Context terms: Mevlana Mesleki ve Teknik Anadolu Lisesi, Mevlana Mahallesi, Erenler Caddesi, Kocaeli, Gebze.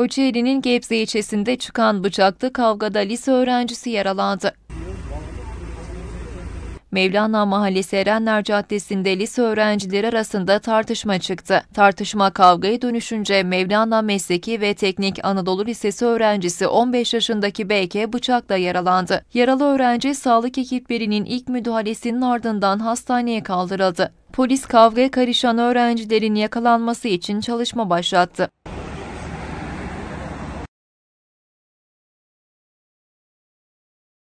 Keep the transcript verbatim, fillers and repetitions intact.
Kocaeli'nin Gebze ilçesinde çıkan bıçaklı kavgada lise öğrencisi yaralandı. Mevlana Mahallesi Erenler Caddesi'nde lise öğrencileri arasında tartışma çıktı. Tartışma kavgaya dönüşünce Mevlana Mesleki ve Teknik Anadolu Lisesi öğrencisi on beş yaşındaki B K bıçakla yaralandı. Yaralı öğrenci sağlık ekiplerinin ilk müdahalesinin ardından hastaneye kaldırıldı. Polis kavgaya karışan öğrencilerin yakalanması için çalışma başlattı.